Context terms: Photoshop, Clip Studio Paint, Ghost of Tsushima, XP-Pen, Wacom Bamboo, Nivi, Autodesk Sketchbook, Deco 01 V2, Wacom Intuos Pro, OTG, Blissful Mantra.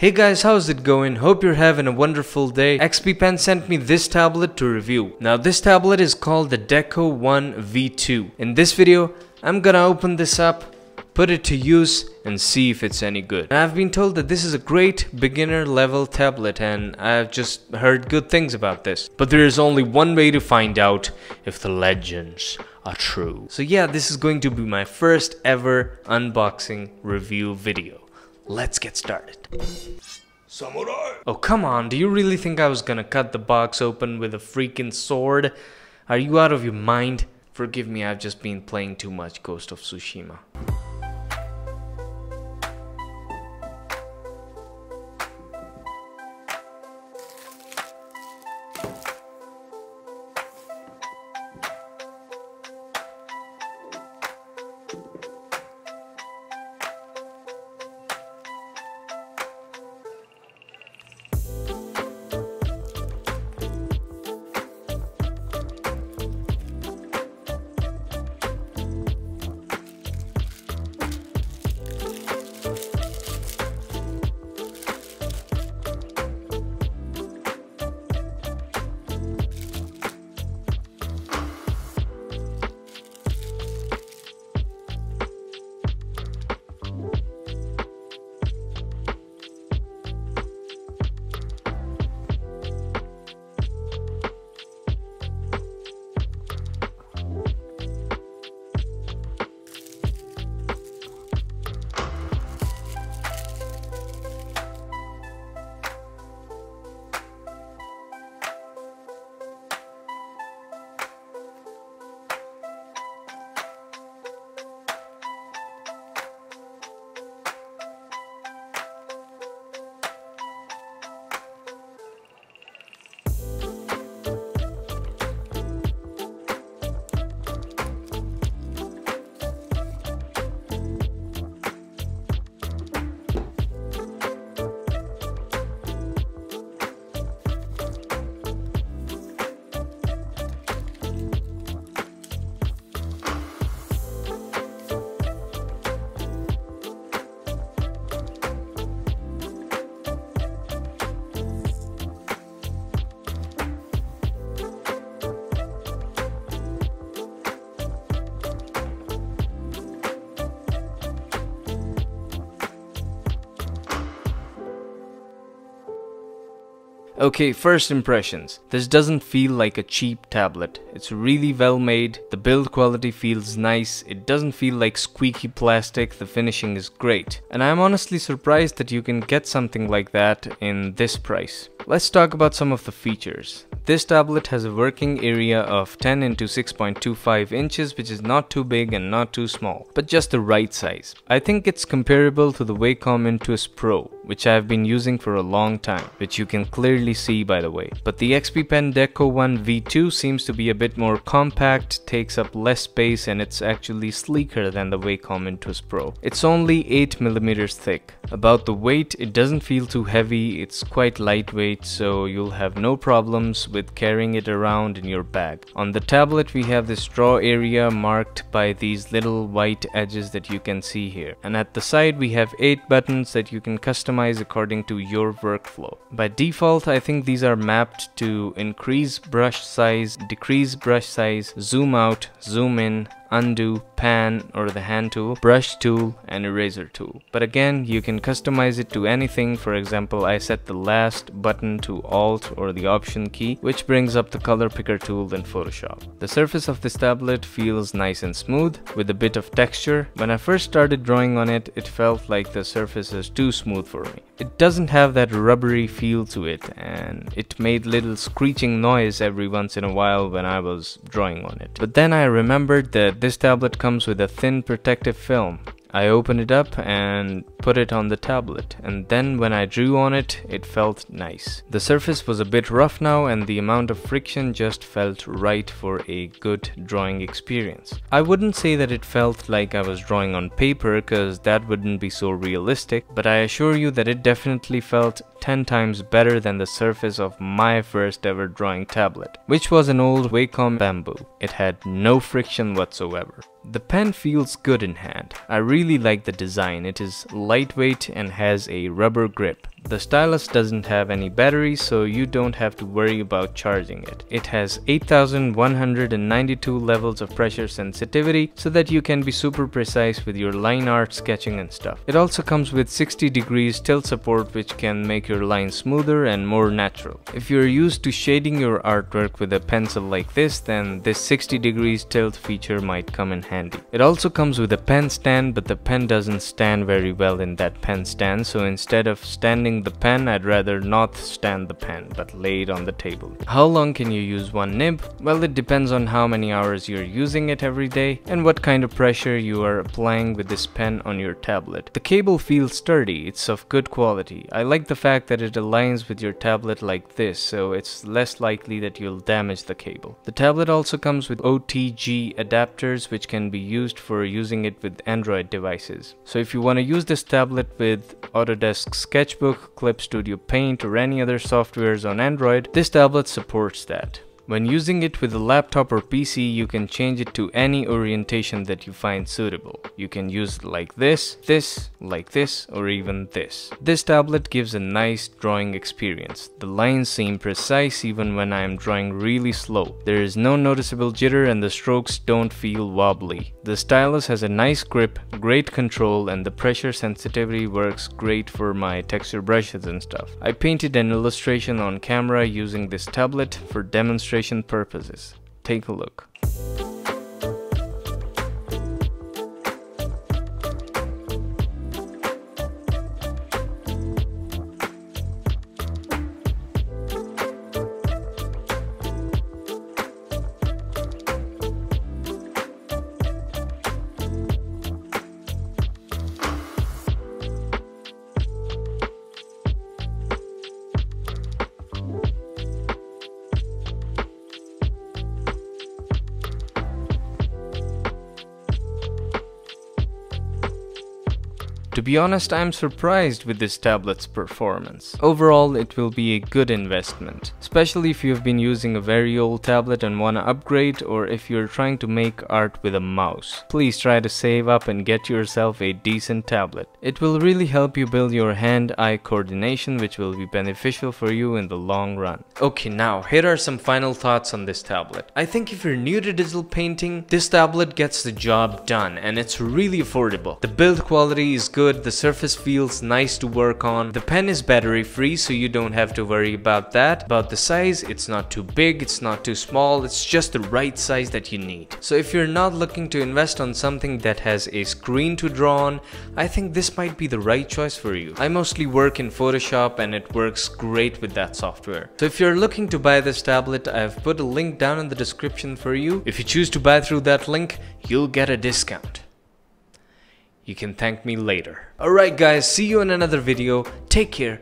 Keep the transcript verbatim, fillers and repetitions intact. Hey guys, how's it going? Hope you're having a wonderful day. X P Pen sent me this tablet to review. Now this tablet is called the Deco one V two. In this video, I'm gonna open this up, put it to use and see if it's any good. Now, I've been told that this is a great beginner level tablet and I've just heard good things about this. But there is only one way to find out if the legends are true. So yeah, this is going to be my first ever unboxing review video. Let's get started. Samurai! Oh, come on, do you really think I was gonna cut the box open with a freaking sword? Are you out of your mind? Forgive me, I've just been playing too much Ghost of Tsushima. Okay, first impressions. This doesn't feel like a cheap tablet. It's really well made, the build quality feels nice, it doesn't feel like squeaky plastic, the finishing is great. And I'm honestly surprised that you can get something like that in this price. Let's talk about some of the features. This tablet has a working area of ten into six point two five inches, which is not too big and not too small, but just the right size. I think it's comparable to the Wacom Intuos Pro, which I've been using for a long time, which you can clearly see by the way. But the X P Pen Deco one V two seems to be a bit more compact, takes up less space, and it's actually sleeker than the Wacom Intuos Pro. It's only eight millimeters thick. About the weight, it doesn't feel too heavy, it's quite lightweight, so you'll have no problems with with carrying it around in your bag. On the tablet we have this draw area marked by these little white edges that you can see here. And at the side we have eight buttons that you can customize according to your workflow. By default I think these are mapped to increase brush size, decrease brush size, zoom out, zoom in, undo, pan or the hand tool, brush tool and eraser tool. But again, you can customize it to anything. For example, I set the last button to Alt or the Option key, which brings up the color picker tool in Photoshop. The surface of this tablet feels nice and smooth with a bit of texture. When I first started drawing on it, it felt like the surface is too smooth for me. It doesn't have that rubbery feel to it and it made little screeching noise every once in a while when I was drawing on it. But then I remembered that this tablet comes with a thin protective film. I opened it up and put it on the tablet, and then when I drew on it, it felt nice. The surface was a bit rough now and the amount of friction just felt right for a good drawing experience. I wouldn't say that it felt like I was drawing on paper because that wouldn't be so realistic, but I assure you that it definitely felt ten times better than the surface of my first ever drawing tablet, which was an old Wacom Bamboo. It had no friction whatsoever. The pen feels good in hand. I really like the design. It is lightweight and has a rubber grip. The stylus doesn't have any batteries, so you don't have to worry about charging it. It has eight thousand one hundred ninety-two levels of pressure sensitivity so that you can be super precise with your line art sketching and stuff. It also comes with sixty degrees tilt support, which can make your lines smoother and more natural. If you're used to shading your artwork with a pencil like this, then this sixty degrees tilt feature might come in handy. It also comes with a pen stand, but the pen doesn't stand very well in that pen stand, so instead of standing the pen, I'd rather not stand the pen but lay it on the table. How long can you use one nib? Well, it depends on how many hours you're using it every day and what kind of pressure you are applying with this pen on your tablet. The cable feels sturdy, it's of good quality. I like the fact that it aligns with your tablet like this, so it's less likely that you'll damage the cable. The tablet also comes with O T G adapters, which can be used for using it with Android devices. So if you want to use this tablet with Autodesk Sketchbook, Clip Studio Paint, or any other softwares on Android, this tablet supports that. When using it with a laptop or P C, you can change it to any orientation that you find suitable. You can use it like this, this, like this, or even this. This tablet gives a nice drawing experience. The lines seem precise even when I am drawing really slow. There is no noticeable jitter and the strokes don't feel wobbly. The stylus has a nice grip, great control, and the pressure sensitivity works great for my texture brushes and stuff. I painted an illustration on camera using this tablet for demonstration purposes. Take a look. To be honest, I'm surprised with this tablet's performance. Overall, it will be a good investment, especially if you've been using a very old tablet and want to upgrade, or if you're trying to make art with a mouse. Please try to save up and get yourself a decent tablet. It will really help you build your hand-eye coordination, which will be beneficial for you in the long run. Okay, now here are some final thoughts on this tablet. I think if you're new to digital painting, this tablet gets the job done, and it's really affordable. The build quality is good. The surface feels nice to work on. The pen is battery free, so you don't have to worry about that. About the size, it's not too big, it's not too small, it's just the right size that you need. So if you're not looking to invest on something that has a screen to draw on, I think this might be the right choice for you. I mostly work in Photoshop and it works great with that software. So if you're looking to buy this tablet, I've put a link down in the description for you. If you choose to buy through that link, you'll get a discount. You can thank me later. Alright guys, see you in another video. Take care.